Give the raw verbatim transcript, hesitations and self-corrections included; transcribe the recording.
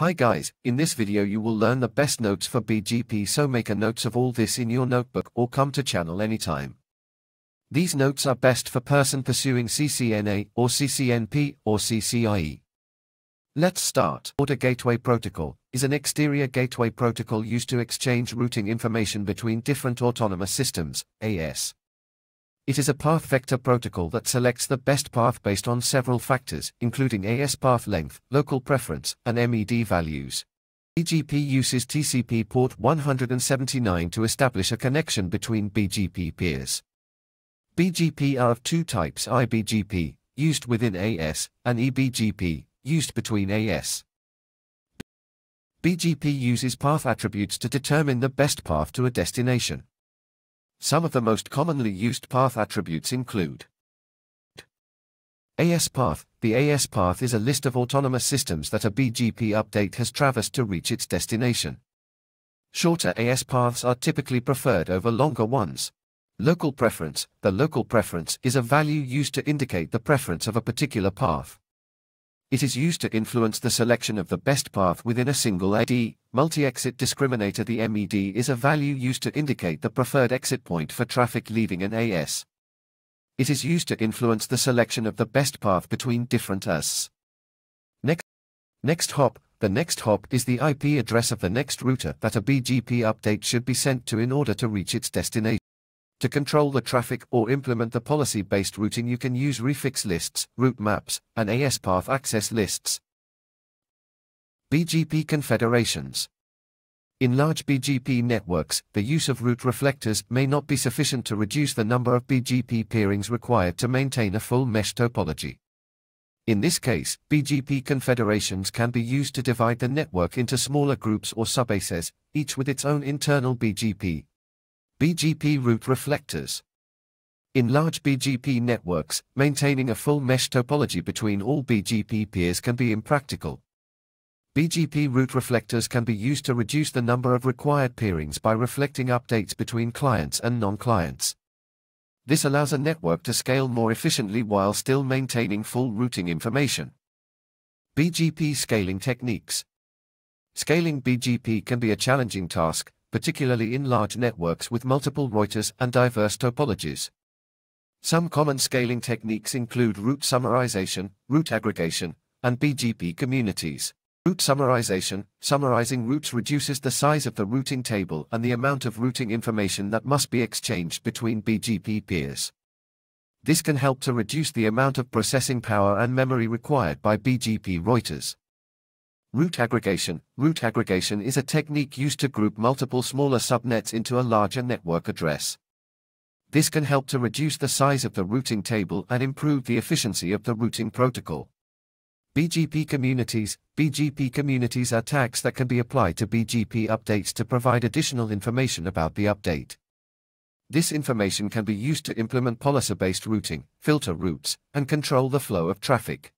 Hi guys, in this video you will learn the best notes for B G P, so make a notes of all this in your notebook or come to channel anytime. These notes are best for person pursuing C C N A or C C N P or C C I E. Let's start. Border Gateway Protocol is an exterior gateway protocol used to exchange routing information between different autonomous systems, A S. It is a path vector protocol that selects the best path based on several factors, including A S path length, local preference, and M E D values. B G P uses T C P port one hundred seventy-nine to establish a connection between B G P peers. B G P are of two types: I B G P, used within A S, and E B G P, used between A S. B G P uses path attributes to determine the best path to a destination. Some of the most commonly used path attributes include A S path. The A S path is a list of autonomous systems that a B G P update has traversed to reach its destination. Shorter A S paths are typically preferred over longer ones. Local preference. The local preference is a value used to indicate the preference of a particular path. It is used to influence the selection of the best path within a single A D. Multi-exit discriminator. The M E D is a value used to indicate the preferred exit point for traffic leaving an A S. It is used to influence the selection of the best path between different A S. Next, next hop. The next hop is the I P address of the next router that a B G P update should be sent to in order to reach its destination. To control the traffic or implement the policy-based routing, you can use refix lists, route maps, and A S path access lists. B G P confederations. In large B G P networks, the use of route reflectors may not be sufficient to reduce the number of B G P peerings required to maintain a full mesh topology. In this case, B G P confederations can be used to divide the network into smaller groups or subases, each with its own internal B G P. B G P route reflectors. In large B G P networks, maintaining a full mesh topology between all B G P peers can be impractical. B G P route reflectors can be used to reduce the number of required peerings by reflecting updates between clients and non-clients. This allows a network to scale more efficiently while still maintaining full routing information. B G P scaling techniques. Scaling B G P can be a challenging task, particularly in large networks with multiple routers and diverse topologies. Some common scaling techniques include route summarization, route aggregation, and B G P communities. Route summarization. Summarizing routes reduces the size of the routing table and the amount of routing information that must be exchanged between B G P peers. This can help to reduce the amount of processing power and memory required by B G P routers. Route aggregation. Route aggregation is a technique used to group multiple smaller subnets into a larger network address. This can help to reduce the size of the routing table and improve the efficiency of the routing protocol. B G P communities. B G P communities are tags that can be applied to B G P updates to provide additional information about the update. This information can be used to implement policy-based routing, filter routes, and control the flow of traffic.